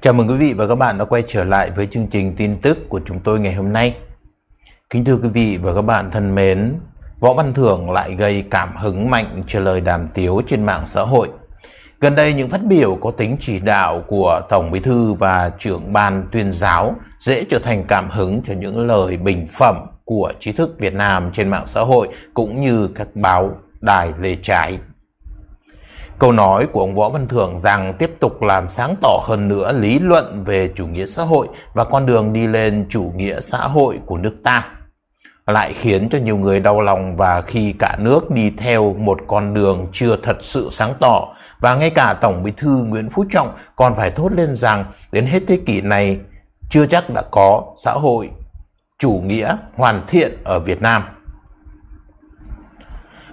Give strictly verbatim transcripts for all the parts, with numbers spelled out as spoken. Chào mừng quý vị và các bạn đã quay trở lại với chương trình tin tức của chúng tôi ngày hôm nay. Kính thưa quý vị và các bạn thân mến, Võ Văn Thưởng lại gây cảm hứng mạnh cho lời đàm tiếu trên mạng xã hội. Gần đây những phát biểu có tính chỉ đạo của Tổng Bí thư và trưởng ban tuyên giáo dễ trở thành cảm hứng cho những lời bình phẩm của trí thức Việt Nam trên mạng xã hội cũng như các báo đài lê trái. Câu nói của ông Võ Văn Thưởng rằng tiếp tục làm sáng tỏ hơn nữa lý luận về chủ nghĩa xã hội và con đường đi lên chủ nghĩa xã hội của nước ta lại khiến cho nhiều người đau lòng, và khi cả nước đi theo một con đường chưa thật sự sáng tỏ, và ngay cả Tổng Bí thư Nguyễn Phú Trọng còn phải thốt lên rằng đến hết thế kỷ này chưa chắc đã có xã hội chủ nghĩa hoàn thiện ở Việt Nam.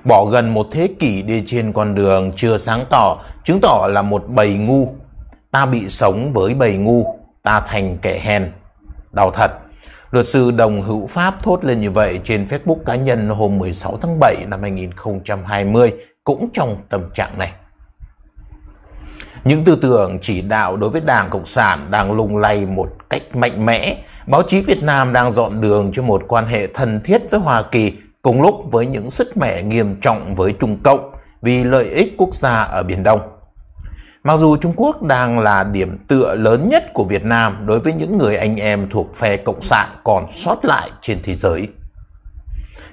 Bỏ gần một thế kỷ đi trên con đường chưa sáng tỏ, chứng tỏ là một bầy ngu. Ta bị sống với bầy ngu, ta thành kẻ hèn. Đau thật. Luật sư Đồng Hữu Pháp thốt lên như vậy trên Facebook cá nhân hôm mười sáu tháng bảy năm hai nghìn không trăm hai mươi, cũng trong tâm trạng này. Những tư tưởng chỉ đạo đối với Đảng Cộng sản đang lung lay một cách mạnh mẽ. Báo chí Việt Nam đang dọn đường cho một quan hệ thân thiết với Hoa Kỳ, cùng lúc với những sứt mẻ nghiêm trọng với Trung Cộng vì lợi ích quốc gia ở Biển Đông. Mặc dù Trung Quốc đang là điểm tựa lớn nhất của Việt Nam đối với những người anh em thuộc phe Cộng sản còn sót lại trên thế giới.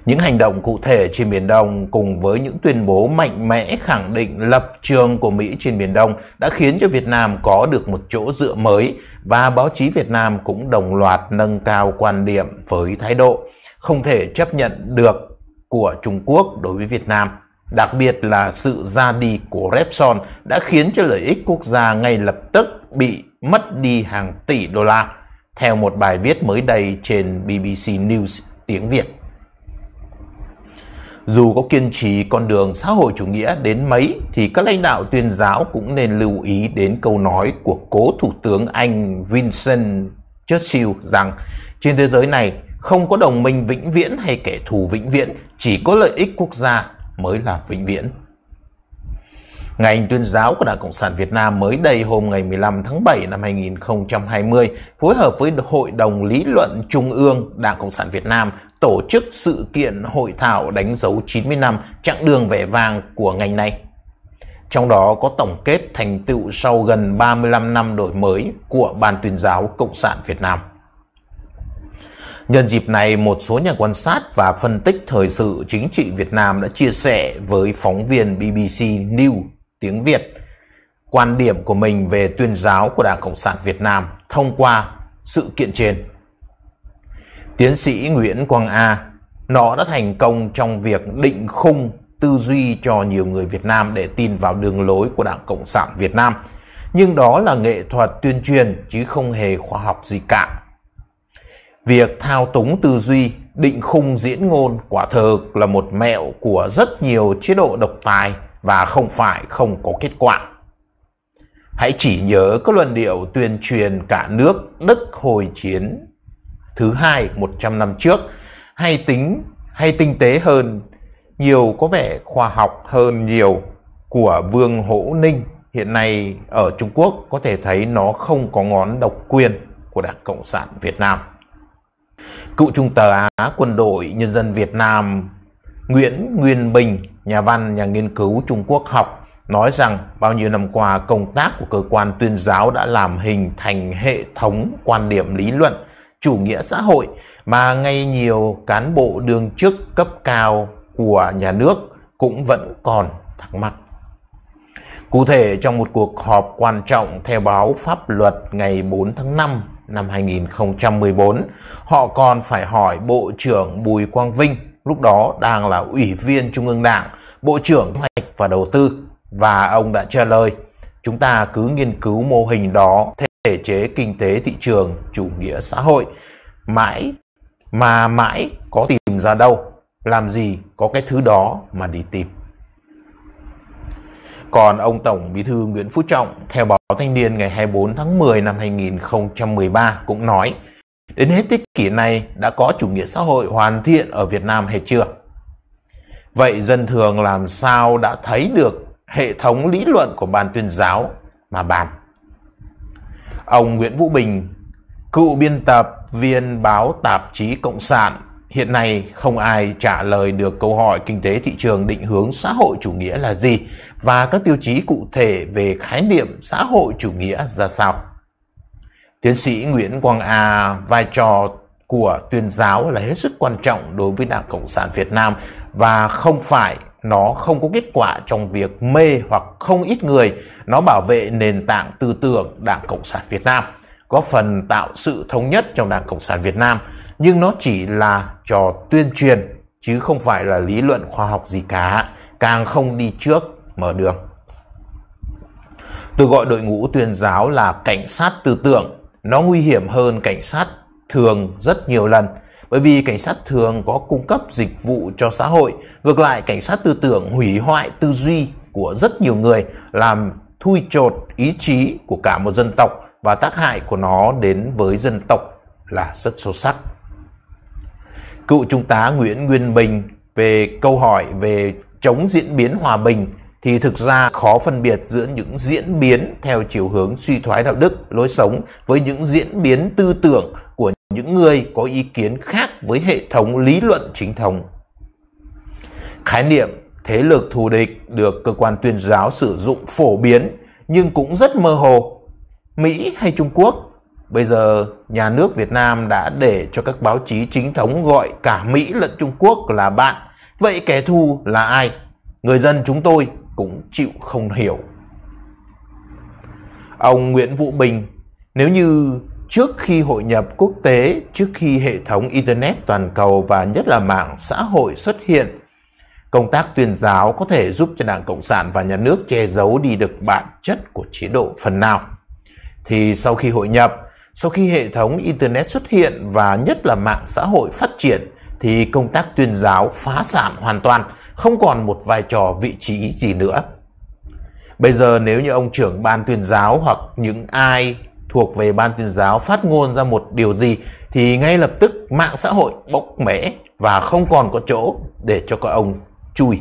Những hành động cụ thể trên Biển Đông cùng với những tuyên bố mạnh mẽ khẳng định lập trường của Mỹ trên Biển Đông đã khiến cho Việt Nam có được một chỗ dựa mới, và báo chí Việt Nam cũng đồng loạt nâng cao quan điểm với thái độ không thể chấp nhận được của Trung Quốc đối với Việt Nam. Đặc biệt là sự ra đi của Repsol đã khiến cho lợi ích quốc gia ngay lập tức bị mất đi hàng tỷ đô la, theo một bài viết mới đây trên bê bê xê News tiếng Việt. Dù có kiên trì con đường xã hội chủ nghĩa đến mấy thì các lãnh đạo tuyên giáo cũng nên lưu ý đến câu nói của cố Thủ tướng Anh Winston Churchill rằng trên thế giới này không có đồng minh vĩnh viễn hay kẻ thù vĩnh viễn, chỉ có lợi ích quốc gia mới là vĩnh viễn. Ngành tuyên giáo của Đảng Cộng sản Việt Nam mới đây hôm ngày mười lăm tháng bảy năm hai nghìn không trăm hai mươi phối hợp với Hội đồng Lý luận Trung ương Đảng Cộng sản Việt Nam tổ chức sự kiện hội thảo đánh dấu chín mươi năm chặng đường vẻ vàng của ngành này. Trong đó có tổng kết thành tựu sau gần ba mươi lăm năm đổi mới của Ban tuyên giáo Cộng sản Việt Nam. Nhân dịp này, một số nhà quan sát và phân tích thời sự chính trị Việt Nam đã chia sẻ với phóng viên bê bê xê News tiếng Việt quan điểm của mình về tuyên giáo của Đảng Cộng sản Việt Nam thông qua sự kiện trên. Tiến sĩ Nguyễn Quang A, nó đã thành công trong việc định khung tư duy cho nhiều người Việt Nam để tin vào đường lối của Đảng Cộng sản Việt Nam. Nhưng đó là nghệ thuật tuyên truyền chứ không hề khoa học gì cả. Việc thao túng tư duy, định khung diễn ngôn quả thực là một mẹo của rất nhiều chế độ độc tài và không phải không có kết quả. Hãy chỉ nhớ các luận điệu tuyên truyền cả nước Đức hồi chiến thứ hai một trăm năm trước, hay tính hay tinh tế hơn, nhiều có vẻ khoa học hơn nhiều của Vương Hổ Ninh hiện nay ở Trung Quốc, có thể thấy nó không có ngón độc quyền của Đảng Cộng sản Việt Nam. Cựu Trung tá Quân đội Nhân dân Việt Nam Nguyễn Nguyên Bình, nhà văn, nhà nghiên cứu Trung Quốc học, nói rằng bao nhiêu năm qua công tác của cơ quan tuyên giáo đã làm hình thành hệ thống quan điểm lý luận chủ nghĩa xã hội mà ngay nhiều cán bộ đương chức cấp cao của nhà nước cũng vẫn còn thắc mắc. Cụ thể, trong một cuộc họp quan trọng theo báo Pháp Luật ngày bốn tháng năm năm hai nghìn không trăm mười bốn, họ còn phải hỏi Bộ trưởng Bùi Quang Vinh, lúc đó đang là Ủy viên Trung ương Đảng, Bộ trưởng Kế hoạch và Đầu tư, và ông đã trả lời: chúng ta cứ nghiên cứu mô hình đó theo thể chế kinh tế thị trường chủ nghĩa xã hội, mãi mà mãi có tìm ra đâu, làm gì có cái thứ đó mà đi tìm. Còn ông Tổng Bí thư Nguyễn Phú Trọng, theo báo Thanh niên ngày hai mươi tư tháng mười năm hai nghìn không trăm mười ba cũng nói: đến hết thế kỷ này đã có chủ nghĩa xã hội hoàn thiện ở Việt Nam hay chưa? Vậy dân thường làm sao đã thấy được hệ thống lý luận của ban tuyên giáo mà bàn? Ông Nguyễn Vũ Bình, cựu biên tập viên báo tạp chí Cộng sản, hiện nay không ai trả lời được câu hỏi kinh tế thị trường định hướng xã hội chủ nghĩa là gì và các tiêu chí cụ thể về khái niệm xã hội chủ nghĩa ra sao. Tiến sĩ Nguyễn Quang A, vai trò của tuyên giáo là hết sức quan trọng đối với Đảng Cộng sản Việt Nam, và không phải nó không có kết quả trong việc mê hoặc không ít người. Nó bảo vệ nền tảng tư tưởng Đảng Cộng sản Việt Nam, góp phần tạo sự thống nhất trong Đảng Cộng sản Việt Nam, nhưng nó chỉ là trò tuyên truyền chứ không phải là lý luận khoa học gì cả, càng không đi trước mở đường. Tôi gọi đội ngũ tuyên giáo là cảnh sát tư tưởng. Nó nguy hiểm hơn cảnh sát thường rất nhiều lần, bởi vì cảnh sát thường có cung cấp dịch vụ cho xã hội. Ngược lại, cảnh sát tư tưởng hủy hoại tư duy của rất nhiều người, làm thui chột ý chí của cả một dân tộc, và tác hại của nó đến với dân tộc là rất sâu sắc. Cựu Trung tá Nguyễn Nguyên Bình về câu hỏi về chống diễn biến hòa bình thì thực ra khó phân biệt giữa những diễn biến theo chiều hướng suy thoái đạo đức, lối sống với những diễn biến tư tưởng của những người có ý kiến khác với hệ thống lý luận chính thống. Khái niệm thế lực thù địch được cơ quan tuyên giáo sử dụng phổ biến nhưng cũng rất mơ hồ. Mỹ hay Trung Quốc, bây giờ nhà nước Việt Nam đã để cho các báo chí chính thống gọi cả Mỹ lẫn Trung Quốc là bạn. Vậy kẻ thù là ai? Người dân chúng tôi cũng chịu không hiểu. Ông Nguyễn Vũ Bình, nếu như trước khi hội nhập quốc tế, trước khi hệ thống Internet toàn cầu và nhất là mạng xã hội xuất hiện, công tác tuyên giáo có thể giúp cho Đảng Cộng sản và nhà nước che giấu đi được bản chất của chế độ phần nào, thì sau khi hội nhập, sau khi hệ thống Internet xuất hiện và nhất là mạng xã hội phát triển, thì công tác tuyên giáo phá sản hoàn toàn, không còn một vai trò vị trí gì nữa. Bây giờ nếu như ông trưởng ban tuyên giáo hoặc những ai thuộc về ban tuyên giáo phát ngôn ra một điều gì, thì ngay lập tức mạng xã hội bốc mẽ và không còn có chỗ để cho các ông chui.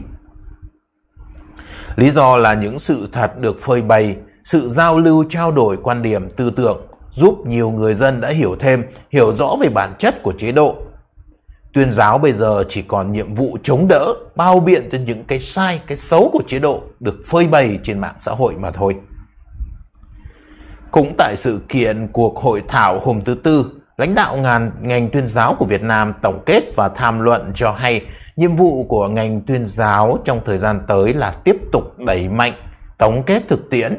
Lý do là những sự thật được phơi bày, sự giao lưu trao đổi quan điểm tư tưởng giúp nhiều người dân đã hiểu thêm, hiểu rõ về bản chất của chế độ. Tuyên giáo bây giờ chỉ còn nhiệm vụ chống đỡ, bao biện cho những cái sai, cái xấu của chế độ được phơi bày trên mạng xã hội mà thôi. Cũng tại sự kiện cuộc hội thảo hôm thứ Tư, lãnh đạo ngành tuyên giáo của Việt Nam tổng kết và tham luận cho hay nhiệm vụ của ngành tuyên giáo trong thời gian tới là tiếp tục đẩy mạnh, tổng kết thực tiễn,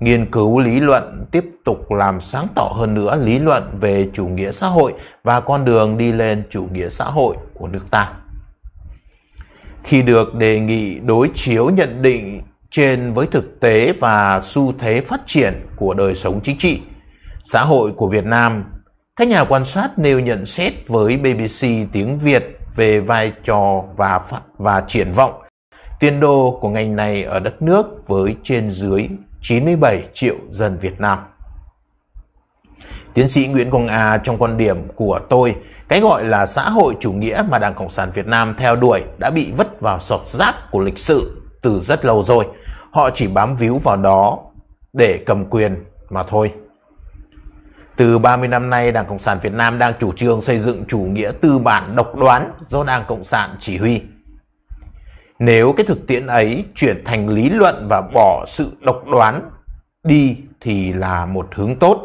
nghiên cứu lý luận, tiếp tục làm sáng tỏ hơn nữa lý luận về chủ nghĩa xã hội và con đường đi lên chủ nghĩa xã hội của nước ta. Khi được đề nghị đối chiếu nhận định trên với thực tế và xu thế phát triển của đời sống chính trị, xã hội của Việt Nam, các nhà quan sát nêu nhận xét với bê bê xê tiếng Việt về vai trò và, và triển vọng tiền đồ của ngành này ở đất nước với trên dưới chín mươi bảy triệu dân Việt Nam. Tiến sĩ Nguyễn Quang A, trong quan điểm của tôi, cái gọi là xã hội chủ nghĩa mà Đảng Cộng sản Việt Nam theo đuổi đã bị vứt vào sọt rác của lịch sử từ rất lâu rồi. Họ chỉ bám víu vào đó để cầm quyền mà thôi. Từ ba mươi năm nay, Đảng Cộng sản Việt Nam đang chủ trương xây dựng chủ nghĩa tư bản độc đoán do Đảng Cộng sản chỉ huy. Nếu cái thực tiễn ấy chuyển thành lý luận và bỏ sự độc đoán đi thì là một hướng tốt.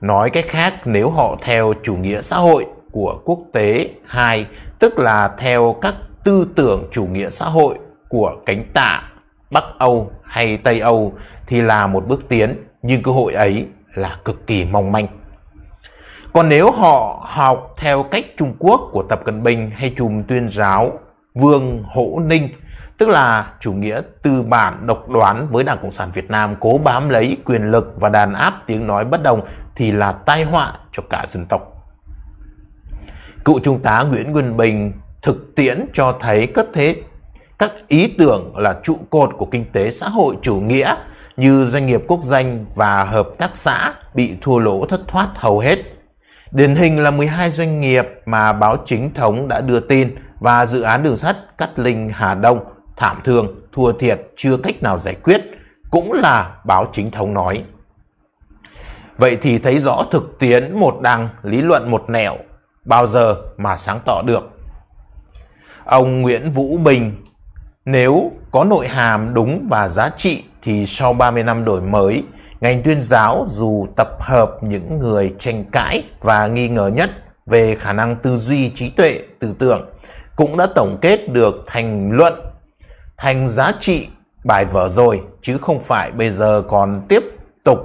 Nói cách khác, nếu họ theo chủ nghĩa xã hội của quốc tế hai, tức là theo các tư tưởng chủ nghĩa xã hội của cánh tả Bắc Âu hay Tây Âu thì là một bước tiến, nhưng cơ hội ấy là cực kỳ mong manh. Còn nếu họ học theo cách Trung Quốc của Tập Cận Bình hay chùm tuyên giáo Vương Hổ Ninh, tức là chủ nghĩa tư bản độc đoán với Đảng Cộng sản Việt Nam cố bám lấy quyền lực và đàn áp tiếng nói bất đồng, thì là tai họa cho cả dân tộc. Cựu Trung tá Nguyễn Nguyên Bình, thực tiễn cho thấy các thế các ý tưởng là trụ cột của kinh tế xã hội chủ nghĩa như doanh nghiệp quốc doanh và hợp tác xã bị thua lỗ thất thoát hầu hết. Điển hình là mười hai doanh nghiệp mà báo chính thống đã đưa tin, và dự án đường sắt Cát Linh Hà Đông thảm thương, thua thiệt chưa cách nào giải quyết, cũng là báo chính thống nói. Vậy thì thấy rõ thực tiễn một đằng, lý luận một nẻo, bao giờ mà sáng tỏ được. Ông Nguyễn Vũ Bình nếu có nội hàm đúng và giá trị thì sau ba mươi năm đổi mới, ngành tuyên giáo dù tập hợp những người tranh cãi và nghi ngờ nhất về khả năng tư duy, trí tuệ, tư tưởng, cũng đã tổng kết được thành luận, thành giá trị bài vở rồi, chứ không phải bây giờ còn tiếp tục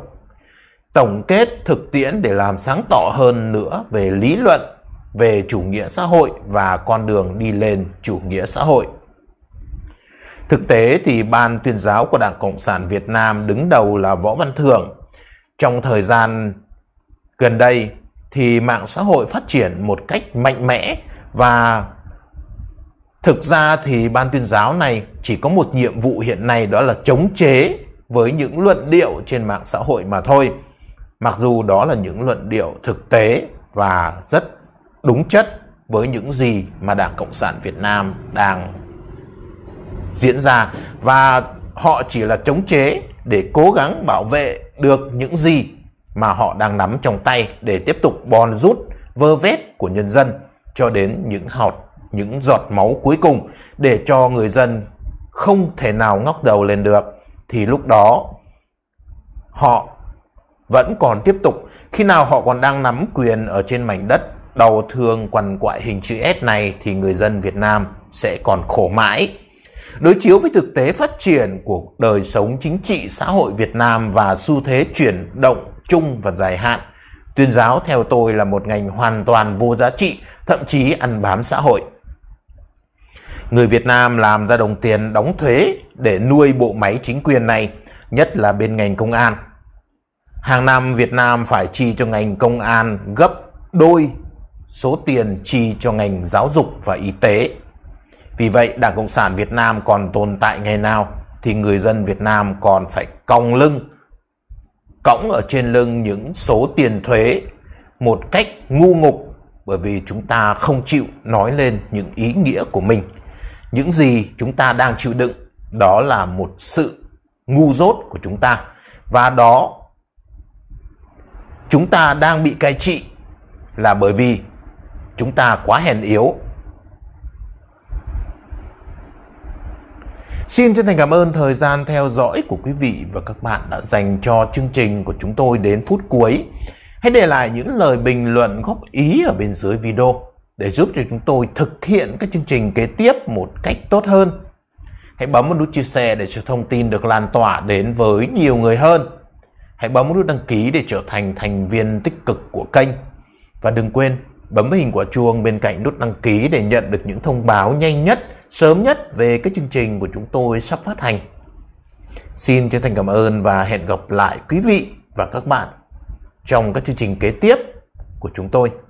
tổng kết thực tiễn để làm sáng tỏ hơn nữa về lý luận, về chủ nghĩa xã hội và con đường đi lên chủ nghĩa xã hội. Thực tế thì Ban tuyên giáo của Đảng Cộng sản Việt Nam đứng đầu là Võ Văn Thưởng. Trong thời gian gần đây thì mạng xã hội phát triển một cách mạnh mẽ, và thực ra thì Ban tuyên giáo này chỉ có một nhiệm vụ hiện nay, đó là chống chế với những luận điệu trên mạng xã hội mà thôi. Mặc dù đó là những luận điệu thực tế và rất đúng chất với những gì mà Đảng Cộng sản Việt Nam đang diễn ra, và họ chỉ là chống chế để cố gắng bảo vệ được những gì mà họ đang nắm trong tay, để tiếp tục bòn rút vơ vét của nhân dân cho đến những hạt, những giọt máu cuối cùng, để cho người dân không thể nào ngóc đầu lên được. Thì lúc đó họ vẫn còn tiếp tục, khi nào họ còn đang nắm quyền ở trên mảnh đất đau thương quằn quại hình chữ S này, thì người dân Việt Nam sẽ còn khổ mãi. Đối chiếu với thực tế phát triển của đời sống chính trị xã hội Việt Nam và xu thế chuyển động chung và dài hạn, tuyên giáo theo tôi là một ngành hoàn toàn vô giá trị, thậm chí ăn bám xã hội. Người Việt Nam làm ra đồng tiền đóng thuế để nuôi bộ máy chính quyền này, nhất là bên ngành công an. Hàng năm Việt Nam phải chi cho ngành công an gấp đôi số tiền chi cho ngành giáo dục và y tế. Vì vậy Đảng Cộng sản Việt Nam còn tồn tại ngày nào thì người dân Việt Nam còn phải còng lưng, cõng ở trên lưng những số tiền thuế một cách ngu ngục, bởi vì chúng ta không chịu nói lên những ý nghĩa của mình. Những gì chúng ta đang chịu đựng đó là một sự ngu dốt của chúng ta, và đó chúng ta đang bị cai trị là bởi vì chúng ta quá hèn yếu. Xin chân thành cảm ơn thời gian theo dõi của quý vị và các bạn đã dành cho chương trình của chúng tôi đến phút cuối. Hãy để lại những lời bình luận góp ý ở bên dưới video để giúp cho chúng tôi thực hiện các chương trình kế tiếp một cách tốt hơn. Hãy bấm vào nút chia sẻ để cho thông tin được lan tỏa đến với nhiều người hơn. Hãy bấm vào nút đăng ký để trở thành thành viên tích cực của kênh. Và đừng quên bấm vào hình quả chuông bên cạnh nút đăng ký để nhận được những thông báo nhanh nhất, sớm nhất về các chương trình của chúng tôi sắp phát hành. Xin chân thành cảm ơn và hẹn gặp lại quý vị và các bạn trong các chương trình kế tiếp của chúng tôi.